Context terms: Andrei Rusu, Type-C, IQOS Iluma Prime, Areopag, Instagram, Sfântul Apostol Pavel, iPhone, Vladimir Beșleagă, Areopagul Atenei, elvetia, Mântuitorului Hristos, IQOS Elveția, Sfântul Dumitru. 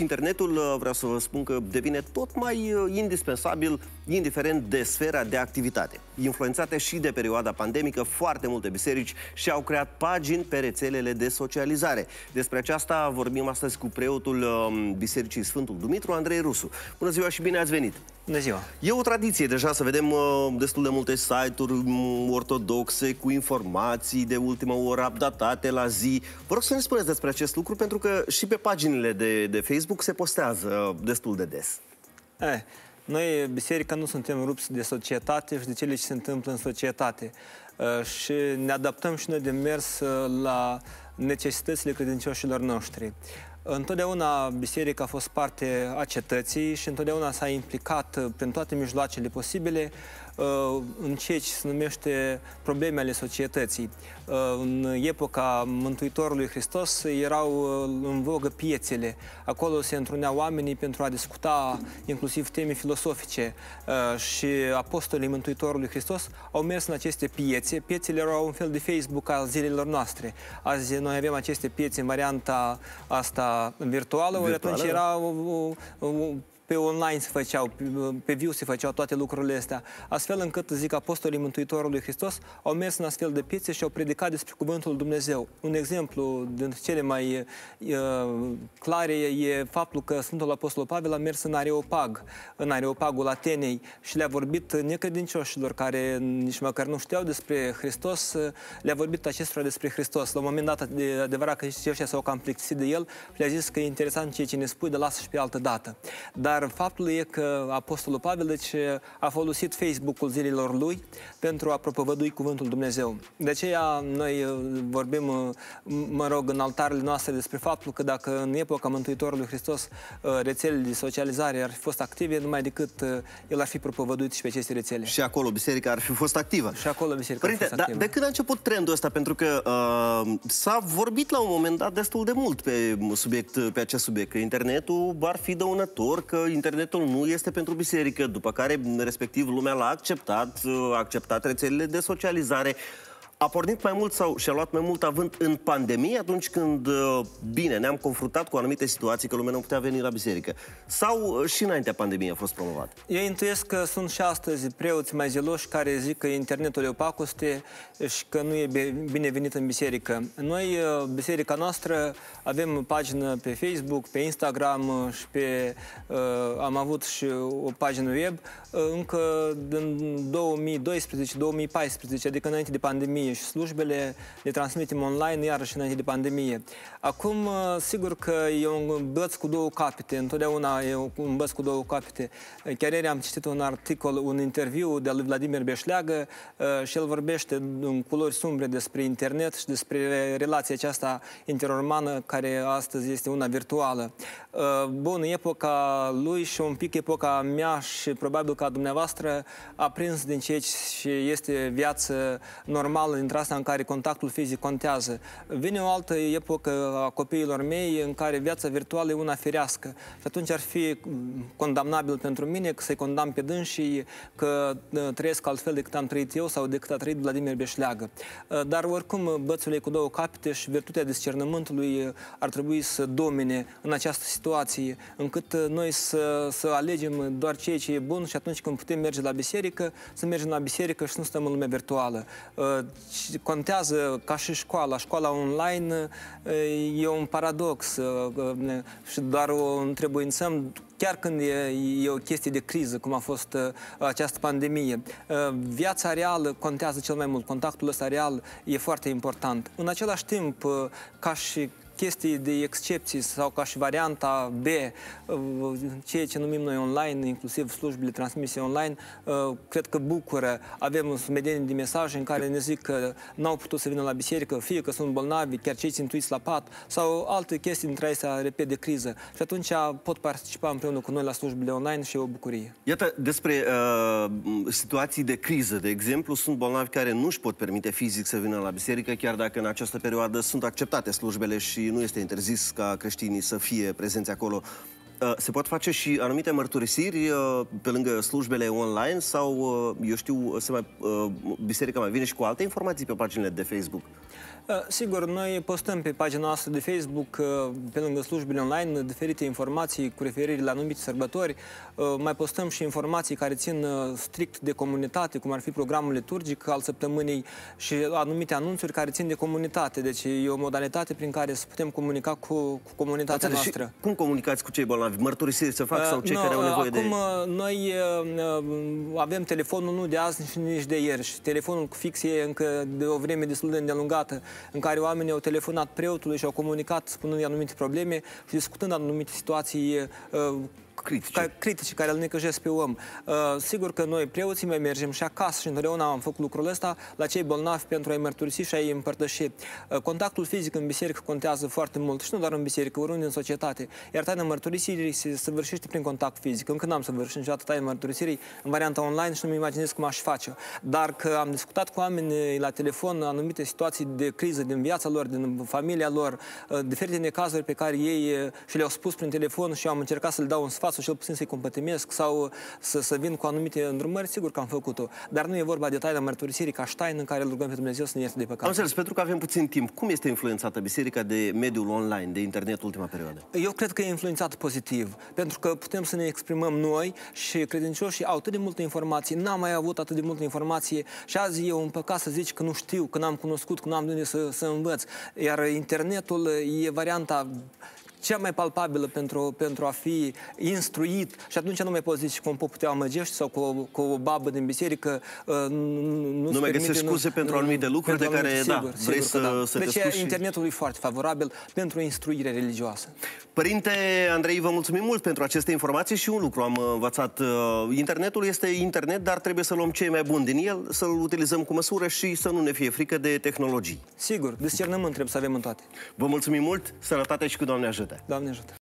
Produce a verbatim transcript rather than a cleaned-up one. Internetul, vreau să vă spun că devine tot mai indispensabil, indiferent de sfera de activitate. Influențate și de perioada pandemică, foarte multe biserici și-au creat pagini pe rețelele de socializare. Despre aceasta vorbim astăzi cu preotul Bisericii Sfântul Dumitru, Andrei Rusu. Bună ziua și bine ați venit! Bună ziua! E o tradiție deja să vedem destul de multe site-uri ortodoxe cu informații de ultima oră updatate la zi. Vă rog să ne spuneți despre acest lucru, pentru că și pe paginile de, de Facebook se postează destul de des. E, noi, biserica, nu suntem rupți de societate și de cele ce se întâmplă în societate. E, și ne adaptăm și noi de mers la necesitățile credincioșilor noștri. Întotdeauna biserica a fost parte a cetății și întotdeauna s-a implicat prin toate mijloacele posibile în ceea ce se numește probleme ale societății. În epoca Mântuitorului Hristos erau în vogă piețele. Acolo se întruneau oamenii pentru a discuta inclusiv teme filosofice și apostolii Mântuitorului Hristos au mers în aceste piețe. Piețele erau un fel de Facebook al zilelor noastre. Azi noi avem aceste piețe în varianta asta virtuală, ori atunci era o, o, o, pe online se făceau, pe viu se făceau toate lucrurile astea. Astfel încât, zic, apostolii Mântuitorului Hristos au mers în astfel de piețe și au predicat despre Cuvântul Dumnezeu. Un exemplu dintre cele mai e, clare e faptul că Sfântul Apostol Pavel a mers în Areopag, în Areopagul Atenei și le-a vorbit necredincioșilor care nici măcar nu știau despre Hristos, le-a vorbit acestora despre Hristos. La un moment dat, de adevărat că și aceștia s-au cam plictisit de el, le-a zis că e interesant ceea ce ne spui, dar lasă și pe altă dată. Dar faptul e că apostolul Pavel, deci, a folosit Facebook-ul zilelor lui pentru a propovădui Cuvântul Dumnezeu. De aceea noi vorbim, mă rog, în altarele noastre despre faptul că dacă în epoca Mântuitorului Hristos rețelele de socializare ar fi fost active, numai decât el ar fi propovăduit și pe aceste rețele. Și acolo biserica ar fi fost activă. Și acolo biserica Părinte, ar fi fost activă. Dar de când a început trendul ăsta? Pentru că uh, s-a vorbit la un moment dat destul de mult pe, subiect, pe acest subiect, că internetul ar fi dăunător, că internetul nu este pentru biserică, după care respectiv lumea l-a acceptat, a acceptat rețelele de socializare. A pornit mai mult sau și-a luat mai mult avânt în pandemie, atunci când, bine, ne-am confruntat cu anumite situații că lumea nu putea veni la biserică. Sau și înaintea pandemiei a fost promovat? Eu intuiesc că sunt și astăzi preoți mai zeloși care zic că internetul e o pacoste și că nu e binevenit în biserică. Noi, biserica noastră, avem pagină pe Facebook, pe Instagram și pe... Uh, am avut și o pagină web încă din două mii doisprezece două mii paisprezece, adică înainte de pandemie. Și slujbele le transmitem online, iarăși înainte de pandemie. Acum, sigur că e un băț cu două capete, întotdeauna e un băț cu două capete. Chiar ieri am citit un articol, un interviu de-al lui Vladimir Beșleagă și el vorbește în culori sumbre despre internet și despre relația aceasta interumană care astăzi este una virtuală. Bun, epoca lui și un pic epoca mea și probabil că a dumneavoastră a prins din ceea ce este viață normală, dintre asta în care contactul fizic contează. Vine o altă epocă a copiilor mei în care viața virtuală e una firească. Și atunci ar fi condamnabil pentru mine că să-i condamn pe dânsii că trăiesc altfel decât am trăit eu sau decât a trăit Vladimir Beșleagă. Dar oricum bățul e cu două capete și virtutea discernământului ar trebui să domine în această situație, încât noi să, să alegem doar ceea ce e bun și atunci când putem merge la biserică, să mergem la biserică și nu stăm în lumea virtuală. Contează ca și școala. Școala online e un paradox și doar o întrebuințăm chiar când e, e o chestie de criză, cum a fost uh, această pandemie. Uh, viața reală contează cel mai mult. Contactul ăsta real e foarte important. În același timp, uh, ca și chestii de excepții sau ca și varianta B, uh, ceea ce numim noi online, inclusiv slujbele transmise online, uh, cred că bucură. Avem un sumedenie de mesaje în care ne zic că n-au putut să vină la biserică, fie că sunt bolnavi, chiar cei țintuiți la pat, sau alte chestii dintre astea, repede, de criză. Și atunci pot participa împreună cu noi la slujbele online și e o bucurie. Iată, despre uh, situații de criză, de exemplu, sunt bolnavi care nu își pot permite fizic să vină la biserică, chiar dacă în această perioadă sunt acceptate slujbele și nu este interzis ca creștinii să fie prezenți acolo. Uh, se pot face și anumite mărturisiri uh, pe lângă slujbele online sau, uh, eu știu, se mai, uh, biserica mai vine și cu alte informații pe paginile de Facebook? Sigur, noi postăm pe pagina noastră de Facebook, pe lângă slujbile online, diferite informații cu referire la anumite sărbători. Mai postăm și informații care țin strict de comunitate, cum ar fi programul liturgic al săptămânii și anumite anunțuri care țin de comunitate. Deci e o modalitate prin care să putem comunica cu, cu comunitatea Ați noastră. Cum comunicați cu cei bolnavi? Mărturisiri se fac sau cei no, care au nevoie acum de Acum noi avem telefonul nu de azi și nici de ieri. Și telefonul fix e încă de o vreme destul de îndelungată, în care oamenii au telefonat preotului și au comunicat spunând anumite probleme și discutând anumite situații uh, critice. critice care îl necăjesc pe om. Uh, sigur că noi, preoții, mai mergem și acasă și întotdeauna am făcut lucrul ăsta la cei bolnavi pentru a-i mărturisi și a-i împărtăși. Uh, contactul fizic în biserică contează foarte mult și nu doar în biserică, oriunde în societate. Iar taina mărturisirii se săvârșește prin contact fizic. Încă n-am săvârșit niciodată taina mărturisirii în varianta online și nu-mi imaginez cum aș face. Dar că am discutat cu oamenii la telefon anumite situații de criză din viața lor, din familia lor, uh, diferite necazuri pe care ei uh, și le-au spus prin telefon și eu am încercat să-l dau un sfat sau cel puțin să-i compătimesc sau să, să vin cu anumite îndrumări, sigur că am făcut-o. Dar nu e vorba de taina mărturisirii ca ștain în care îl rugăm pe Dumnezeu să ne ierte de păcat. Am înțeles, pentru că avem puțin timp. Cum este influențată biserica de mediul online, de internet, ultima perioadă? Eu cred că e influențat pozitiv, pentru că putem să ne exprimăm noi și credincioșii au atât de multe informații, n-am mai avut atât de multe informații și azi e un păcat să zici că nu știu, că n-am cunoscut, că n-am de unde să, să învăț. Iar internetul e varianta cea mai palpabilă pentru, pentru a fi instruit și atunci nu mai poți zici cum poți putea amăgești sau cu, cu o babă din biserică nu, nu mai găsești scuze nu, pentru anumite lucruri pentru de anumite, care sigur, da, vrei sigur să, da. să deci te scuși. Internetul e foarte favorabil pentru instruire religioasă. Părinte Andrei, vă mulțumim mult pentru aceste informații și un lucru am învățat. Internetul este internet, dar trebuie să luăm cei mai buni din el, să-l utilizăm cu măsură și să nu ne fie frică de tehnologii. Sigur, discernământ trebuie să avem în toate. Vă mulțumim mult, sănătate și cu Doamne ajută! Doamne ajută!